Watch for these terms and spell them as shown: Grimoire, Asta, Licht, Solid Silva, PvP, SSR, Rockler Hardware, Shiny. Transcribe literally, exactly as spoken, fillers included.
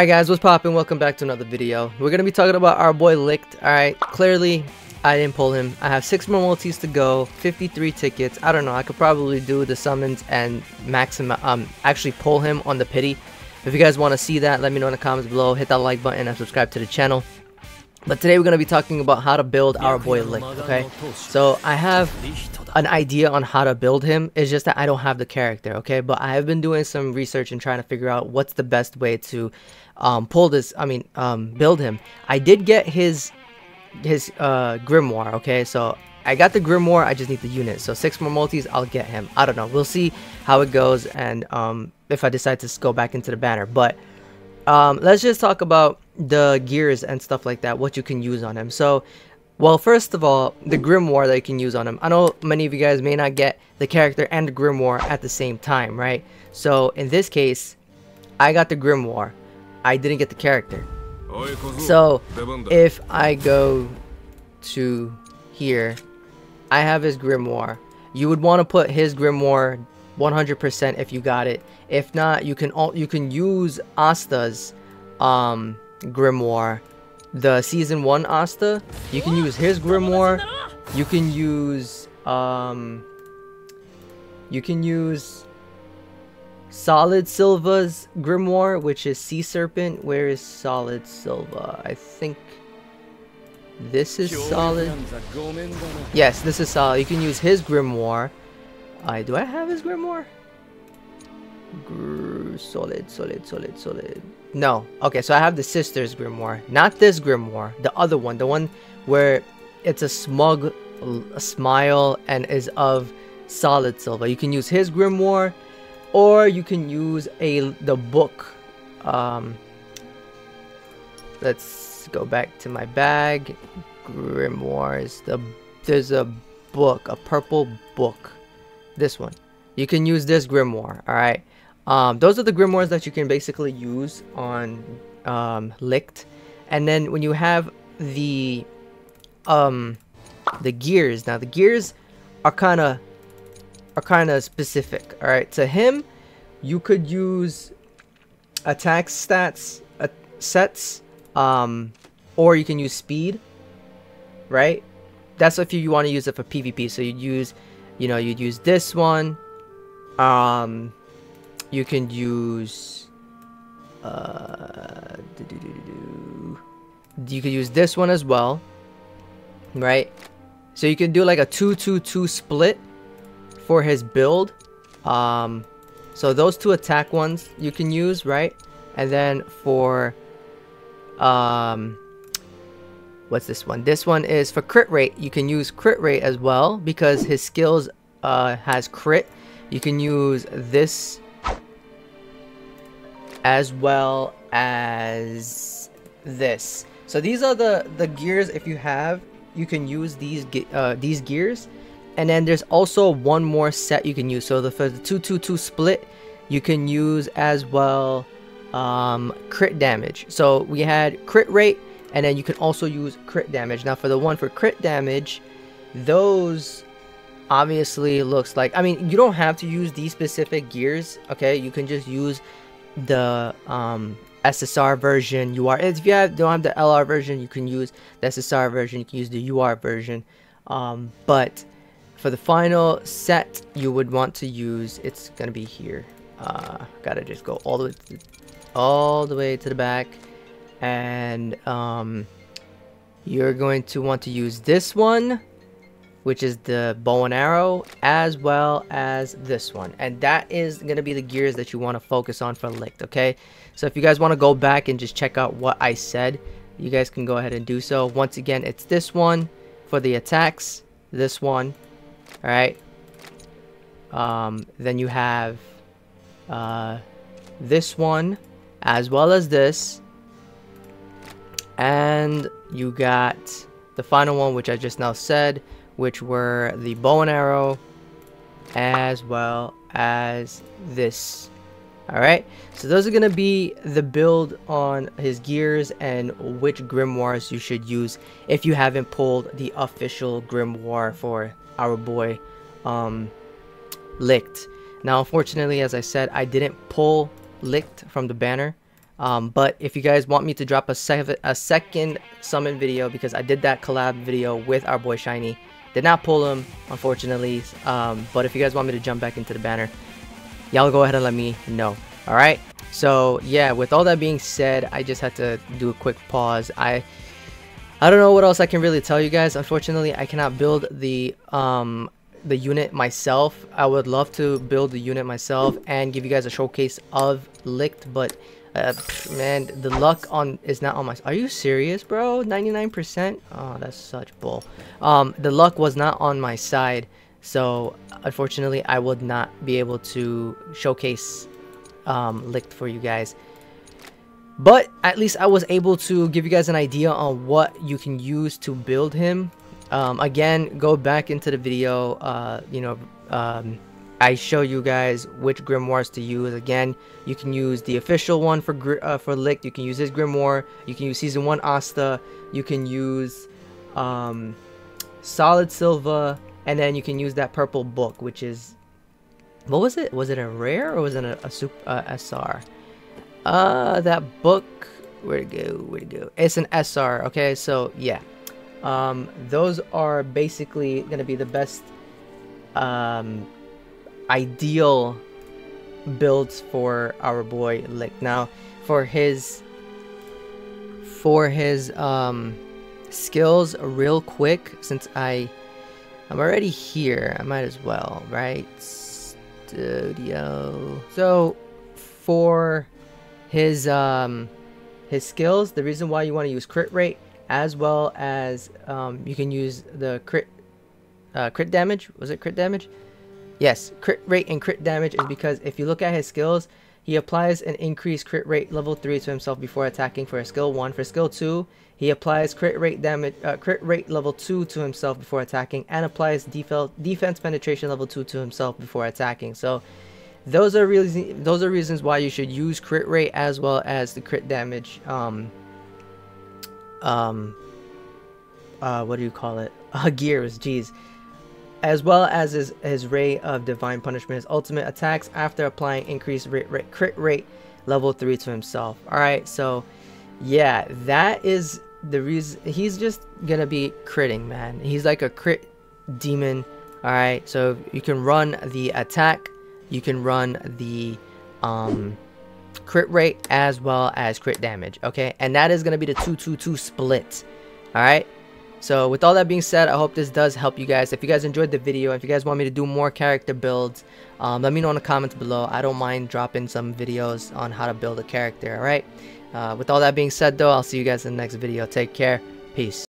Alright guys, what's poppin'? Welcome back to another video. We're gonna be talking about our boy Licht. Alright, clearly I didn't pull him. I have six more multis to go, fifty-three tickets. I don't know, I could probably do the summons and max him, um, actually pull him on the pity. If you guys want to see that, let me know in the comments below. Hit that like button and subscribe to the channel. But today we're gonna be talking about how to build our boy Licht, okay? So I have an idea on how to build him. It's just that I don't have the character, okay? But I have been doing some research and trying to figure out what's the best way to um, pull this, I mean, um, build him. I did get his his uh, Grimoire, okay? So I got the Grimoire, I just need the unit. So six more multis, I'll get him. I don't know, we'll see how it goes and um, if I decide to go back into the banner. But um, let's just talk about the gears and stuff like that, what you can use on him. So well, first of all, the Grimoire that you can use on him. I know many of you guys may not get the character and the Grimoire at the same time, right? So in this case, I got the Grimoire. I didn't get the character. So if I go to here, I have his Grimoire. You would want to put his Grimoire one hundred percent if you got it. If not, you can all you can use Asta's um, Grimoire. The season one Asta, you can use his Grimoire. You can use um you can use Solid Silva's Grimoire, which is Sea Serpent. Where is Solid Silva? I think this is Solid. Yes, this is Solid. You can use his Grimoire. I uh, do I have his Grimoire? Gr solid, solid, solid, solid. No, okay, so I have the sister's Grimoire, not this Grimoire, the other one, the one where it's a smug a smile and is of Solid Silva. You can use his Grimoire, or you can use a the book. Um, let's go back to my bag. Grimoires. The there's a book, a purple book. This one. You can use this Grimoire. All right. Um, those are the Grimoires that you can basically use on um, Licht. And then when you have the um, the gears, now the gears are kind of are kind of specific. All right, to him, you could use attack stats uh, sets, um, or you can use speed. Right, that's if you, you want to use it for PvP. So you'd use, you know, you'd use this one. Um. You can use, uh, do, do, do, do, do. You can use this one as well, right? So you can do like a two two two split for his build. Um, so those two attack ones you can use, right? And then for, um, what's this one? This one is for crit rate. You can use crit rate as well because his skills uh, has crit. You can use this as well as this. So these are the the gears. If you have, you can use these uh, these gears. And then there's also one more set you can use. So the for the two two two split, you can use as well um, crit damage. So we had crit rate, and then you can also use crit damage. Now for the one for crit damage, those obviously looks like, I mean, you don't have to use these specific gears, okay? You can just use the um S S R version, U R. If you have, don't have the L R version, you can use the S S R version, you can use the U R version. Um, but for the final set, you would want to use, it's gonna be here. Uh, gotta just go all the way to, all the way to the back, and um, you're going to want to use this one, which is the bow and arrow, as well as this one. And that is going to be the gears that you want to focus on for Licht, okay? So if you guys want to go back and just check out what I said, you guys can go ahead and do so. Once again, it's this one for the attacks, this one, all right? Um, then you have uh, this one, as well as this. And you got the final one, which I just now said, which were the bow and arrow, as well as this. Alright, so those are going to be the build on his gears and which grimoires you should use if you haven't pulled the official grimoire for our boy um, Licht. Now, unfortunately, as I said, I didn't pull Licht from the banner. Um, but if you guys want me to drop a, sev a second summon video, because I did that collab video with our boy Shiny, did not pull him, unfortunately. Um, but if you guys want me to jump back into the banner, y'all go ahead and let me know. All right. So yeah, with all that being said, I just had to do a quick pause. I I don't know what else I can really tell you guys. Unfortunately, I cannot build the um the unit myself. I would love to build the unit myself and give you guys a showcase of Licht, but uh, pff, man, the luck on is not on my. Are you serious, bro? ninety-nine percent. Oh, that's such bull. Um, the luck was not on my side, so unfortunately, I would not be able to showcase um, Licht for you guys. But at least I was able to give you guys an idea on what you can use to build him. Um, again, go back into the video. Uh, you know, um, I show you guys which grimoires to use. Again, you can use the official one for uh, for Licht. You can use his grimoire. You can use season one Asta. You can use um, Solid Silva, and then you can use that purple book, which is what was it? Was it a rare or was it a, a super uh, S R? Uh, that book. Where'd it go? Where'd it go? It's an S R. Okay, so yeah. Um, those are basically going to be the best um, ideal builds for our boy Licht. Now, for his for his um, skills, real quick, since I I'm already here, I might as well, right? Studio. So for his um, his skills, the reason why you want to use crit rate, as well as um, you can use the crit uh, crit damage. Was it crit damage? Yes, crit rate and crit damage is because if you look at his skills, he applies an increased crit rate level three to himself before attacking for a skill one. For skill two, he applies crit rate damage, uh, crit rate level two to himself before attacking, and applies defense defense penetration level two to himself before attacking. So those are really those are reasons why you should use crit rate as well as the crit damage. Um, um uh what do you call it uh gears geez as well as his, his ray of divine punishment, his ultimate attacks after applying increased rate, rate, crit rate level three to himself. All right, so yeah, that is the reason. He's just gonna be critting, man. He's like a crit demon. All right, so you can run the attack, you can run the um crit rate as well as crit damage, okay? And that is going to be the two two two split. All right, so with all that being said, I hope this does help you guys. If you guys enjoyed the video, if you guys want me to do more character builds, um, let me know in the comments below. I don't mind dropping some videos on how to build a character. All right, uh, with all that being said though, I'll see you guys in the next video. Take care. Peace.